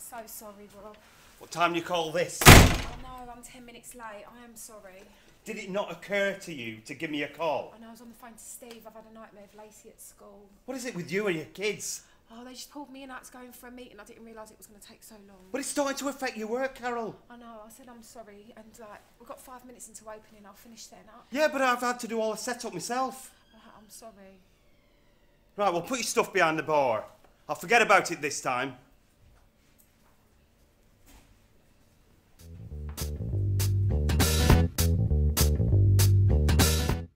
So sorry, Rob. What time do you call this? I know, I'm 10 minutes late. I am sorry. Did it not occur to you to give me a call? I know, I was on the phone to Steve. I've had a nightmare of Lacey at school. What is it with you and your kids? Oh, they just pulled me in. I was going for a meeting. I didn't realise it was going to take so long. But it's starting to affect your work, Carol. I know, I said I'm sorry. And, like, we've got 5 minutes into opening. I'll finish then up. Yeah, but I've had to do all the setup myself. Right, I'm sorry. Right, well, put your stuff behind the bar. I'll forget about it this time.